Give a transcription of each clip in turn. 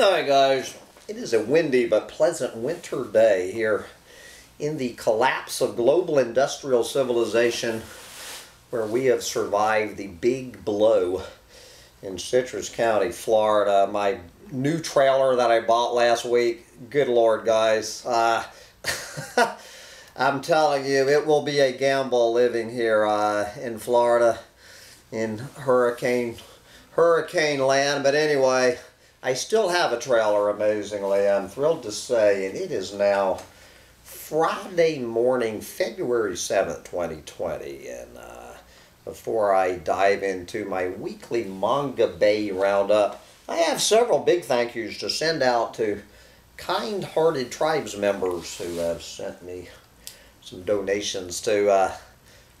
Hi guys, it is a windy but pleasant winter day here in the collapse of global industrial civilization where we have survived the big blow in Citrus County, Florida. My new trailer that I bought last week, good lord guys, I'm telling you it will be a gamble living here in Florida in hurricane land, but anyway, I still have a trailer, amazingly, I'm thrilled to say, and it is now Friday morning, February 7th, 2020, and before I dive into my weekly Mongabay roundup, I have several big thank yous to send out to kind-hearted tribes members who have sent me some donations to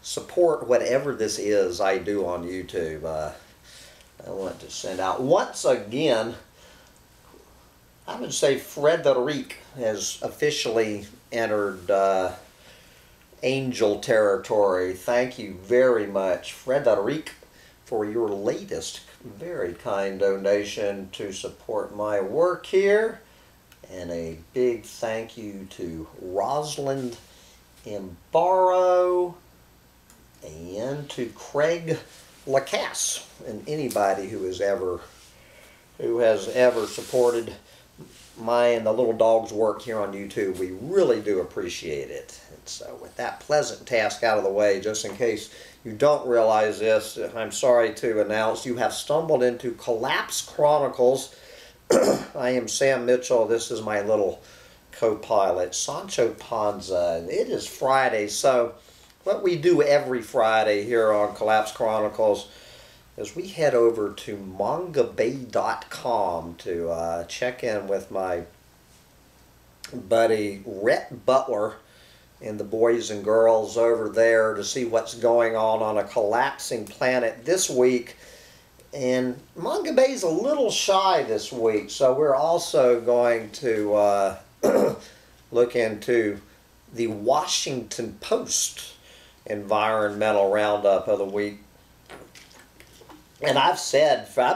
support whatever this is I do on YouTube. I want to send out, once again, I would say Frederic has officially entered angel territory. Thank you very much, Frederic, for your latest very kind donation to support my work here. And a big thank you to Rosalind Imbaro and to Craig Lacasse and anybody who has ever supported my and the little dog's work here on YouTube. We really do appreciate it. And so with that pleasant task out of the way, just in case you don't realize this, I'm sorry to announce you have stumbled into Collapse Chronicles. I am Sam Mitchell. This is my little co-pilot, Sancho Panza. It is Friday, so what we do every Friday here on Collapse Chronicles is we head over to mongabay.com to check in with my buddy Rhett Butler and the boys and girls over there to see what's going on a collapsing planet this week. And Mongabay's a little shy this week, so we're also going to look into the Washington Post environmental roundup of the week. And I've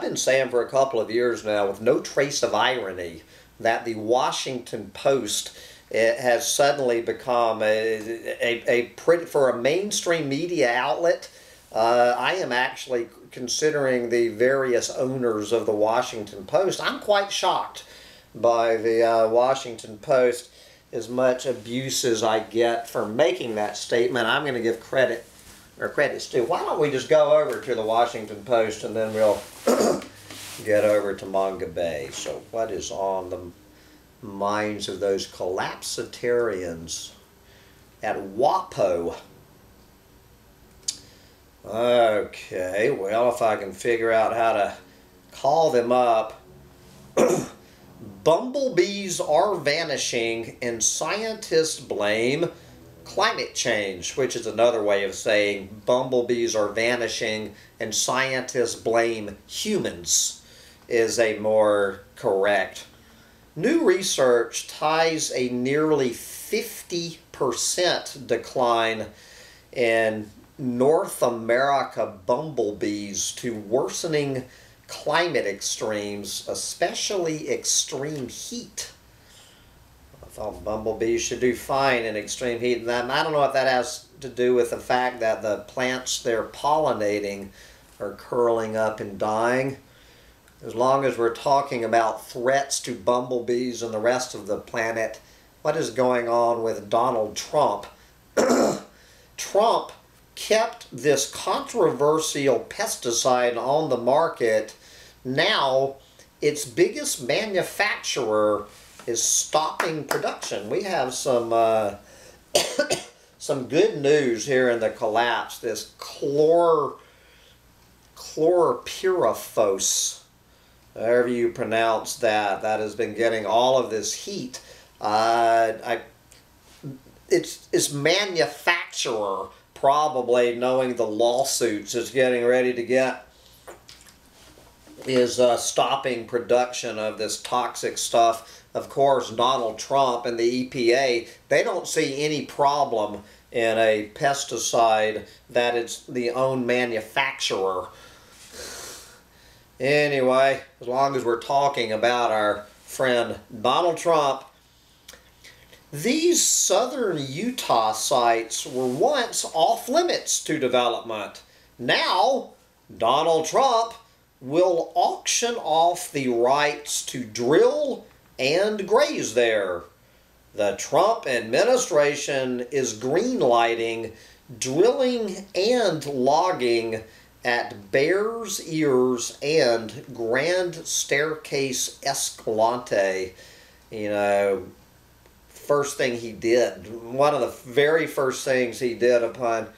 been saying for a couple of years now, with no trace of irony, that the Washington Post has suddenly become for a mainstream media outlet. I am actually considering the various owners of the Washington Post. I'm quite shocked by the Washington Post. As much abuse as I get for making that statement, I'm going to give credits to. Why don't we just go over to the Washington Post and then we'll get over to Mongabay. So what is on the minds of those collapsitarians at WAPO? Okay, well, if I can figure out how to call them up. Bumblebees are vanishing and scientists blame climate change, which is another way of saying bumblebees are vanishing and scientists blame humans is a more correct. New research ties a nearly 50% decline in North America bumblebees to worsening climate extremes, especially extreme heat. I thought bumblebees should do fine in extreme heat, and I don't know if that has to do with the fact that the plants they're pollinating are curling up and dying. As long as we're talking about threats to bumblebees and the rest of the planet, what is going on with Donald Trump? Trump kept this controversial pesticide on the market. Now, its biggest manufacturer is stopping production. We have some some good news here in the collapse. This chlorpyrifos, however you pronounce that, that has been getting all of this heat. Its manufacturer, probably knowing the lawsuits it's getting ready to get, is stopping production of this toxic stuff. Of course, Donald Trump and the EPA, they don't see any problem in a pesticide that it's the own manufacturer. Anyway, as long as we're talking about our friend Donald Trump, these southern Utah sites were once off limits to development. Now, Donald Trump will auction off the rights to drill and graze there. The Trump administration is greenlighting drilling and logging at Bears Ears and Grand Staircase Escalante. You know, first thing he did, one of the very first things he did upon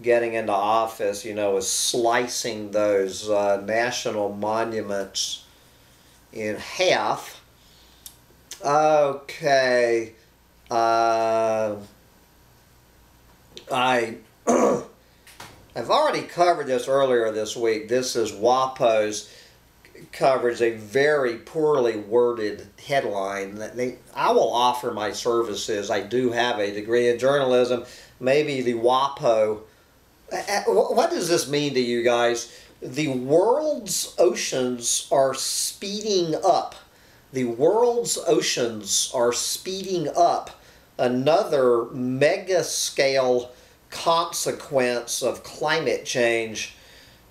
getting into office, you know, was slicing those national monuments in half. Okay, I've already covered this earlier this week. This is WAPO's coverage, a very poorly worded headline. I will offer my services. I do have a degree in journalism. Maybe the WAPO. What does this mean to you guys? The world's oceans are speeding up. The world's oceans are speeding up, another mega-scale consequence of climate change.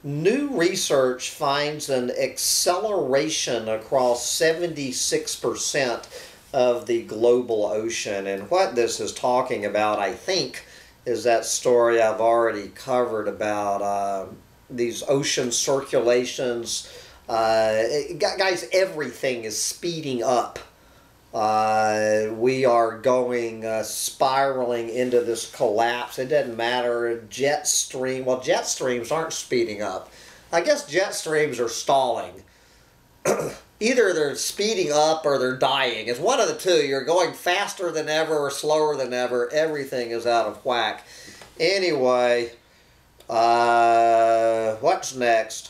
New research finds an acceleration across 76% of the global ocean. And what this is talking about, I think, is that story I've already covered about these ocean circulations. Guys, everything is speeding up. We are going spiraling into this collapse. It doesn't matter. Jet stream. Well, jet streams aren't speeding up. I guess jet streams are stalling. Either they're speeding up or they're dying. It's one of the two. You're going faster than ever or slower than ever. Everything is out of whack. Anyway, what's next?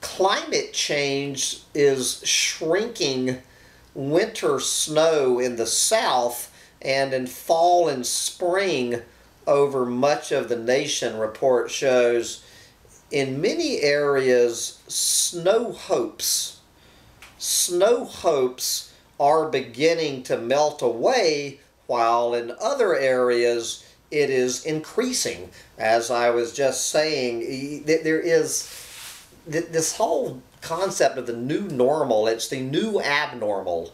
Climate change is shrinking winter snow in the south and in fall and spring over much of the nation, report shows. In many areas, snow hopes are beginning to melt away, while in other areas it is increasing. As I was just saying, there is this whole concept of the new normal. It's the new abnormal.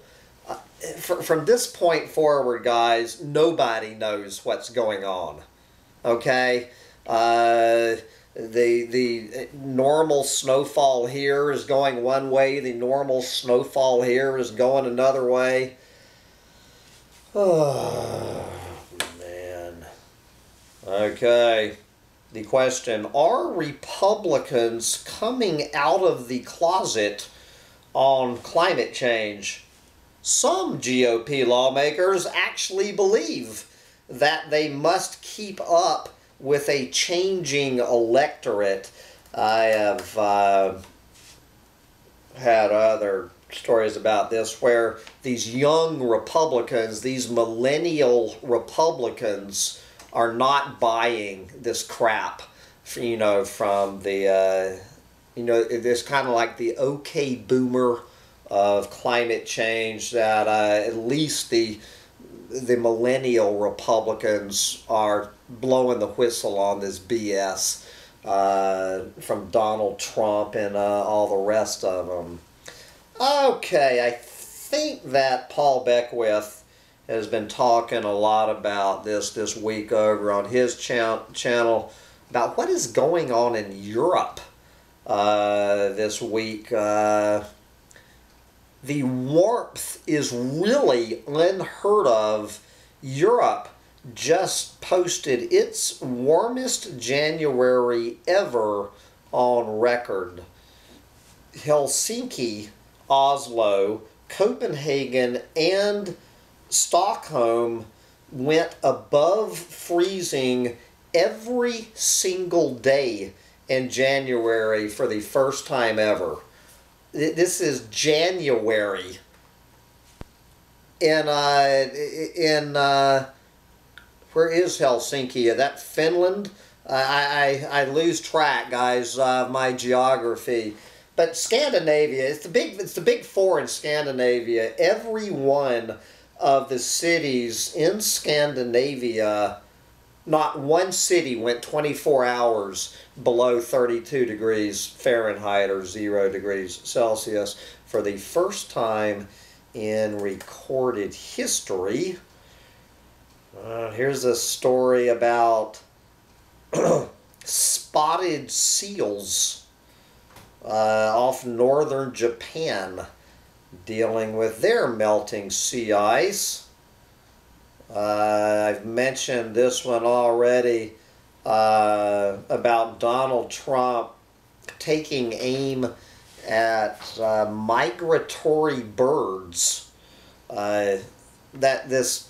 From this point forward, guys, nobody knows what's going on, okay? The normal snowfall here is going one way. The normal snowfall here is going another way. Oh, man. Okay. The question, are Republicans coming out of the closet on climate change? Some GOP lawmakers actually believe that they must keep up with a changing electorate. I have had other stories about this where these young Republicans, these millennial Republicans, are not buying this crap, you know, from the, you know, it's kind of like the okay boomer of climate change that at least the millennial Republicans are blowing the whistle on this BS from Donald Trump and all the rest of them. Okay, I think that Paul Beckwith has been talking a lot about this week over on his channel about what is going on in Europe this week. The warmth is really unheard of. Europe just posted its warmest January ever on record. Helsinki, Oslo, Copenhagen, and Stockholm went above freezing every single day in January for the first time ever. This is January. In where is Helsinki? Is that Finland? I lose track, guys, of my geography. But Scandinavia, it's the big four in Scandinavia. Every one of the cities in Scandinavia, not one city went 24 hours below 32 degrees Fahrenheit or 0 degrees Celsius for the first time in recorded history. Here's a story about spotted seals off northern Japan dealing with their melting sea ice. I've mentioned this one already about Donald Trump taking aim at migratory birds. That this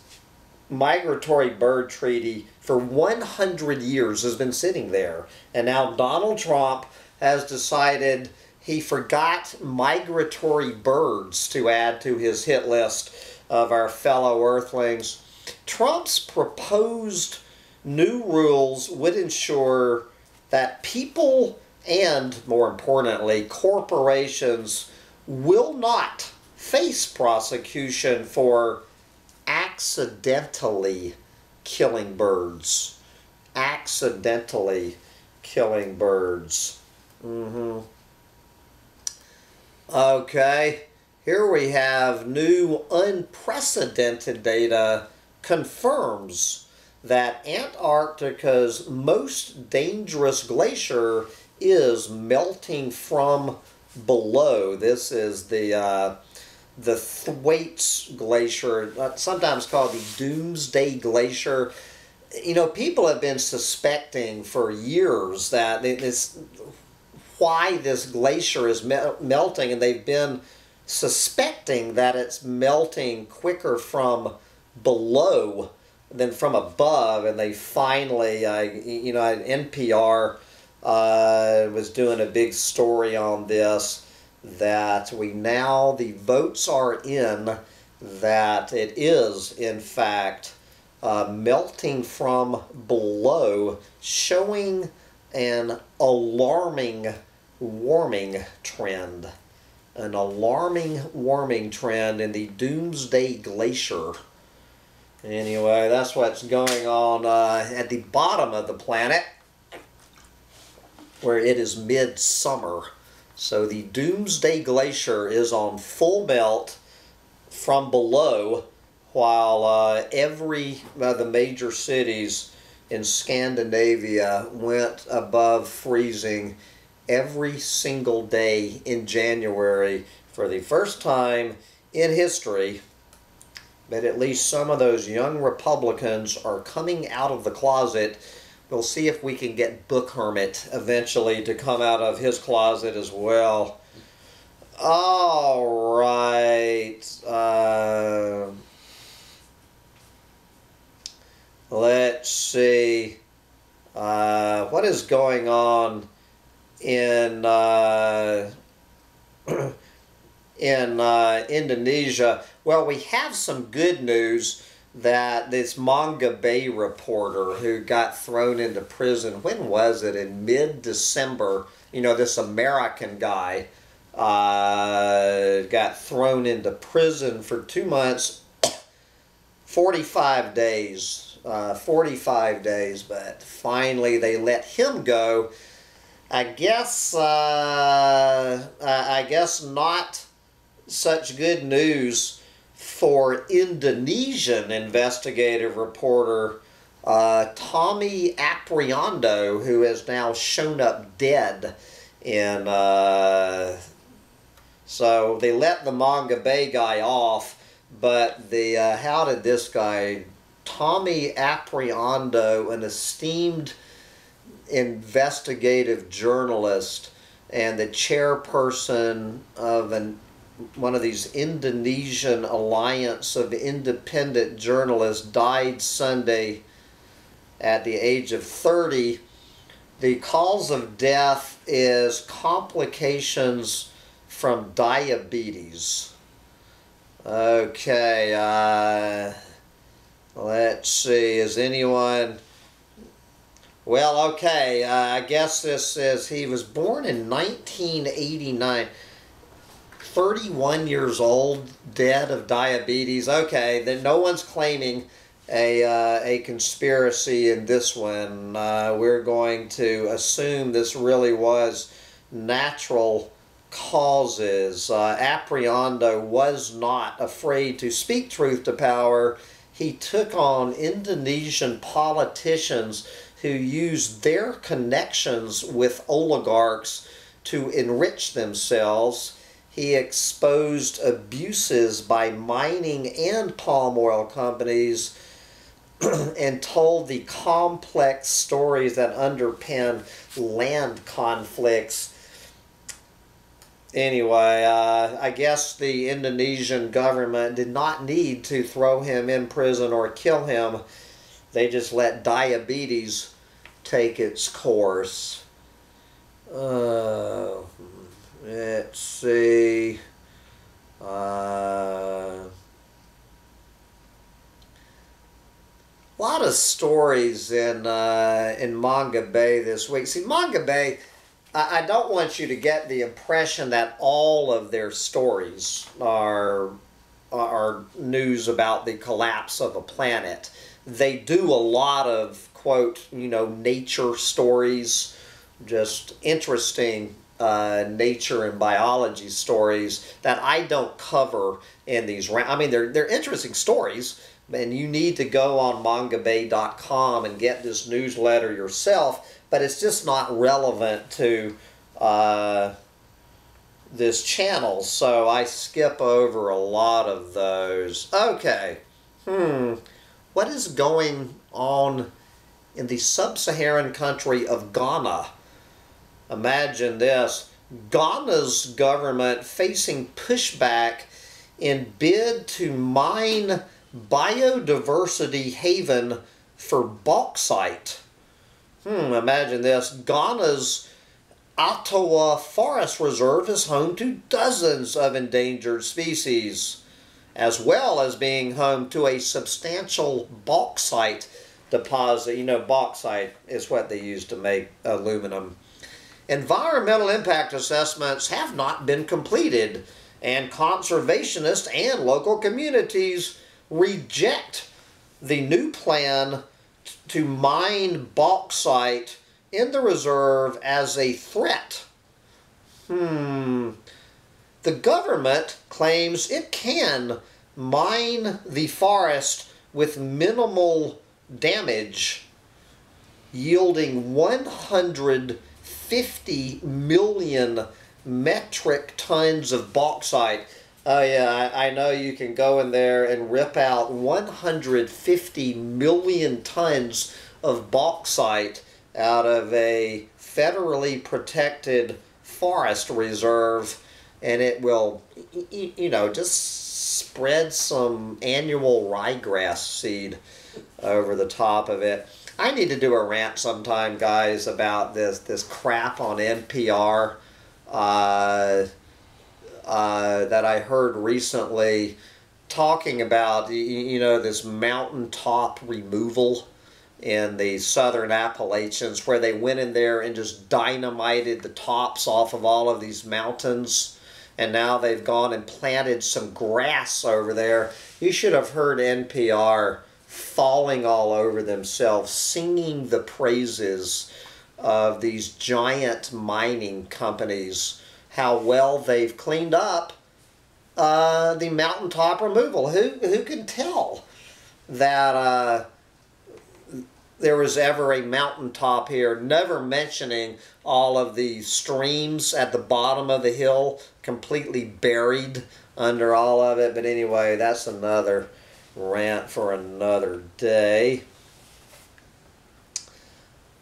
migratory bird treaty for 100 years has been sitting there, and now Donald Trump has decided he forgot migratory birds to add to his hit list of our fellow earthlings. Trump's proposed new rules would ensure that people and, more importantly, corporations will not face prosecution for accidentally killing birds. Accidentally killing birds. Mm-hmm. Okay, here we have new unprecedented data confirms that Antarctica's most dangerous glacier is melting from below. This is the Thwaites Glacier, sometimes called the Doomsday Glacier. You know, people have been suspecting for years that this, why this glacier is melting, and they've been suspecting that it's melting quicker from below than from above. And they finally, you know, NPR was doing a big story on this, that we now, the votes are in, that it is, in fact, melting from below, showing an alarming warming trend. An alarming warming trend in the Doomsday Glacier. Anyway, that's what's going on at the bottom of the planet, where it is midsummer. So the Doomsday Glacier is on full melt from below, while every the major cities in Scandinavia went above freezing every single day in January for the first time in history. But at least some of those young Republicans are coming out of the closet. We'll see if we can get Book Hermit eventually to come out of his closet as well. All right. Let's see. What is going on in Indonesia? Well, we have some good news that this Mongabay reporter who got thrown into prison, when was it? In mid-December, you know, this American guy got thrown into prison for 2 months, 45 days, 45 days, but finally they let him go. I guess not such good news for Indonesian investigative reporter Tommy Apriando, who has now shown up dead in, so they let the Mongabay guy off, but the, how did this guy, Tommy Apriando, an esteemed investigative journalist and the chairperson of one of these Indonesian Alliance of Independent Journalists, died Sunday at the age of 30. The cause of death is complications from diabetes. Okay, let's see, is anyone... Well, okay, I guess this is, he was born in 1989, 31 years old, dead of diabetes. Okay, then no one's claiming a conspiracy in this one. We're going to assume this really was natural causes. Apriando was not afraid to speak truth to power. He took on Indonesian politicians who used their connections with oligarchs to enrich themselves. He exposed abuses by mining and palm oil companies and told the complex stories that underpin land conflicts. Anyway, I guess the Indonesian government did not need to throw him in prison or kill him. They just let diabetes take its course. Let's see. A lot of stories in Mongabay this week. See, Mongabay, I don't want you to get the impression that all of their stories are news about the collapse of a planet. They do a lot of, quote, you know, nature stories, just interesting nature and biology stories that I don't cover in these. I mean, they're interesting stories, and you need to go on mongabay.com and get this newsletter yourself, but it's just not relevant to this channel, so I skip over a lot of those. Okay. What is going on in the sub-Saharan country of Ghana? Imagine this. Ghana's government facing pushback in bid to mine biodiversity haven for bauxite. Imagine this. Ghana's Atwah Forest Reserve is home to dozens of endangered species, as well as being home to a substantial bauxite deposit. You know, bauxite is what they use to make aluminum. Environmental impact assessments have not been completed, and conservationists and local communities reject the new plan to mine bauxite in the reserve as a threat. The government claims it can mine the forest with minimal damage, yielding 150 million metric tons of bauxite. Oh yeah, I know you can go in there and rip out 150 million tons of bauxite out of a federally protected forest reserve, and it will, you know, just spread some annual ryegrass seed over the top of it. I need to do a rant sometime, guys, about this crap on NPR that I heard recently talking about, you know, this mountaintop removal in the southern Appalachians, where they went in there and just dynamited the tops off of all of these mountains. And now they've gone and planted some grass over there. You should have heard NPR falling all over themselves, singing the praises of these giant mining companies, how well they've cleaned up the mountaintop removal. Who can tell that there was ever a mountaintop here, never mentioning all of the streams at the bottom of the hill, completely buried under all of it. But anyway, that's another rant for another day.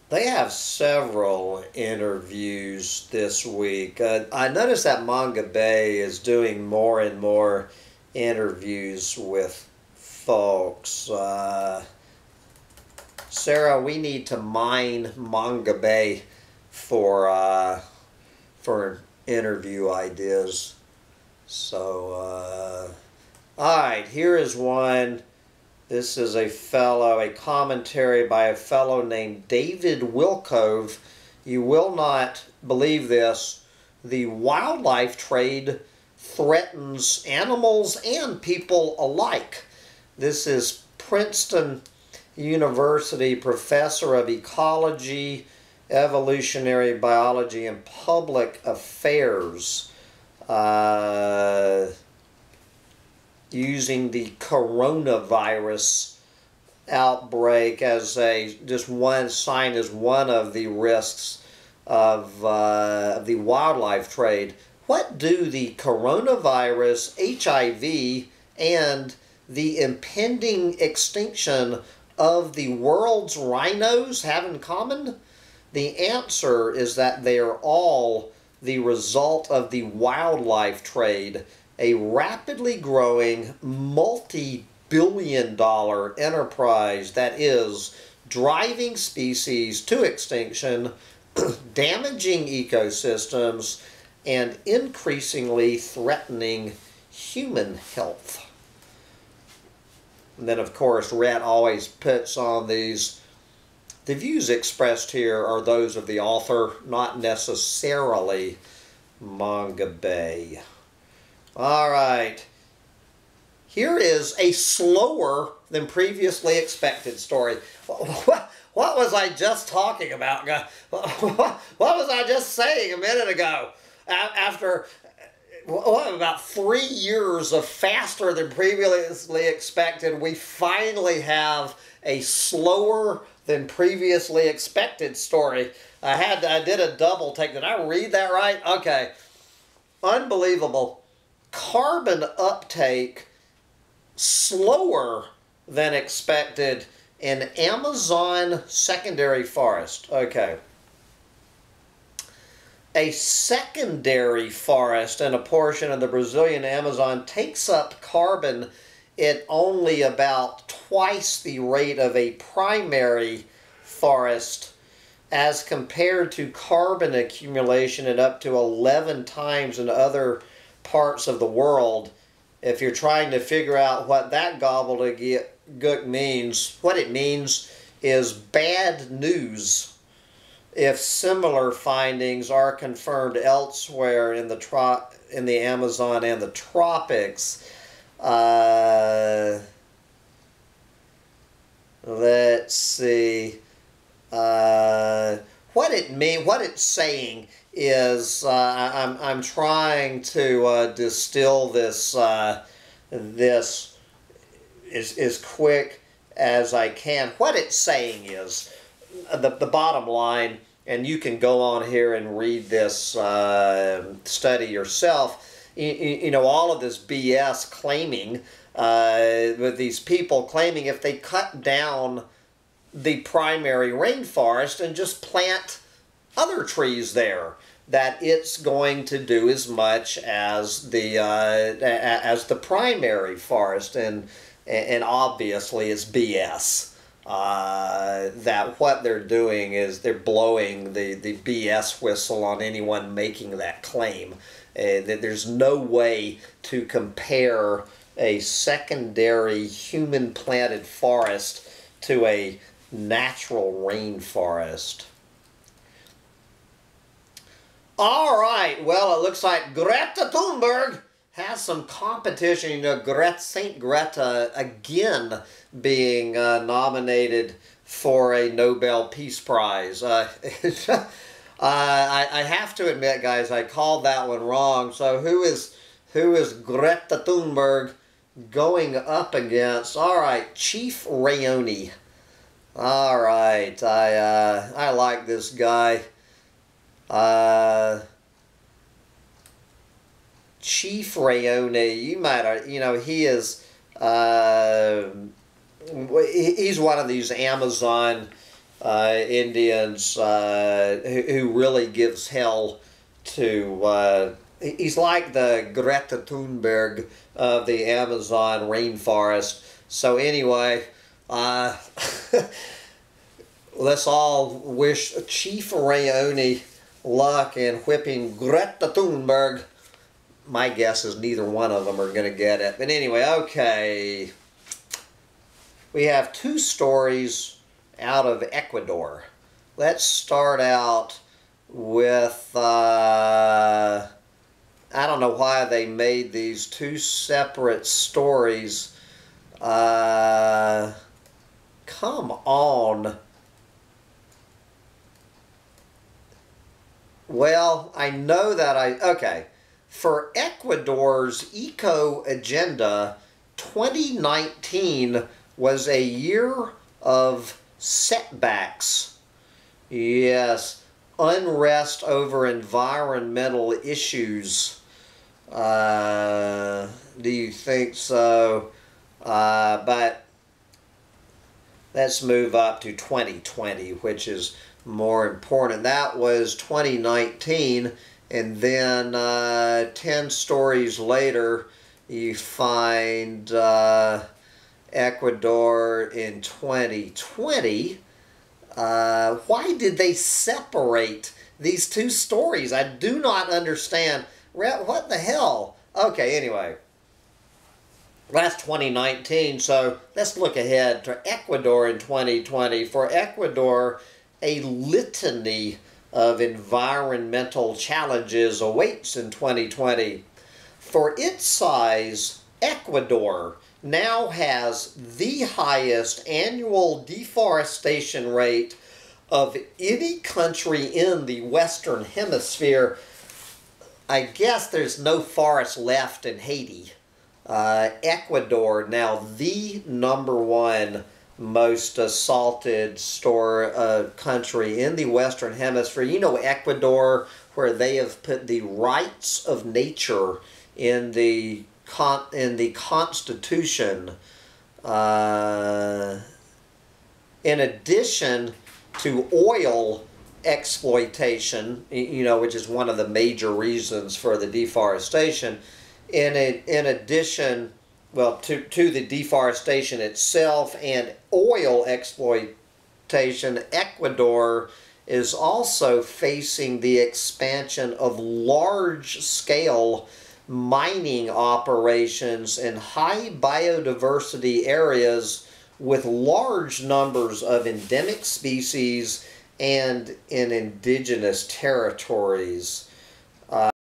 They have several interviews this week. I noticed that Mongabay is doing more and more interviews with folks. Sarah, we need to mine Mongabay for interview ideas. So, all right, here is one This is a commentary by a fellow named David Wilcove. You will not believe this. The wildlife trade threatens animals and people alike. This is Princeton University professor of ecology, evolutionary biology, and public affairs, using the coronavirus outbreak as just one sign as one of the risks of the wildlife trade. What do the coronavirus, HIV, and the impending extinction of the world's rhinos have in common? The answer is that they are all the result of the wildlife trade, a rapidly growing multi-billion-dollar enterprise that is driving species to extinction, damaging ecosystems, and increasingly threatening human health. And then, of course, Rhett always puts on these, the views expressed here are those of the author, not necessarily Mongabay. All right. Here is a slower than previously expected story. What was I just talking about? What was I just saying a minute ago? After about 3 years of faster than previously expected, we finally have a slower than previously expected story. I did a double take. Did I read that right? Okay. Unbelievable. Carbon uptake slower than expected in Amazon secondary forest. Okay. A secondary forest in a portion of the Brazilian Amazon takes up carbon at only about twice the rate of a primary forest as compared to carbon accumulation at up to 11 times in other parts of the world. If you're trying to figure out what that gobbledygook means, what it means is bad news if similar findings are confirmed elsewhere in the Amazon and the tropics. Let's see. What it's saying is I'm trying to distill this as quick as I can. What it's saying is the bottom line, and you can go on here and read this study yourself. You know, all of this BS claiming with these people claiming if they cut down the primary rainforest and just plant other trees there, that it's going to do as much as the primary forest, and obviously it's BS. That what they're doing is they're blowing the BS whistle on anyone making that claim. That there's no way to compare a secondary human-planted forest to a natural rainforest. All right, well, it looks like Greta Thunberg has some competition. You know, Greta again being nominated for a Nobel Peace Prize. I have to admit, guys, I called that one wrong. So who is Greta Thunberg going up against? All right, Chief Raoni. All right, I like this guy. Chief Raoni, you might have, you know, he is, he's one of these Amazon Indians who really gives hell to, he's like the Greta Thunberg of the Amazon rainforest. So anyway, let's all wish Chief Raoni luck in whipping Greta Thunberg. My guess is neither one of them are going to get it. But anyway, okay. We have two stories out of Ecuador. Let's start out with, I don't know why they made these two separate stories. Come on. Well, I know that okay. For Ecuador's eco agenda, 2019 was a year of setbacks. Yes, unrest over environmental issues. Do you think so? But let's move up to 2020, which is more important. That was 2019, and then 10 stories later, you find Ecuador in 2020. Why did they separate these two stories? I do not understand. Rhett, what the hell? Okay, anyway. That's 2019, so let's look ahead to Ecuador in 2020. For Ecuador, a litany of environmental challenges awaits in 2020. For its size, Ecuador now has the highest annual deforestation rate of any country in the Western Hemisphere. I guess there's no forest left in Haiti. Ecuador, now the #1 most assaulted country in the Western Hemisphere. You know Ecuador, where they have put the rights of nature in the Constitution. In addition to oil exploitation, you know, which is one of the major reasons for the deforestation. In addition, well, to the deforestation itself and oil exploitation, Ecuador is also facing the expansion of large-scale mining operations in high biodiversity areas with large numbers of endemic species and in indigenous territories.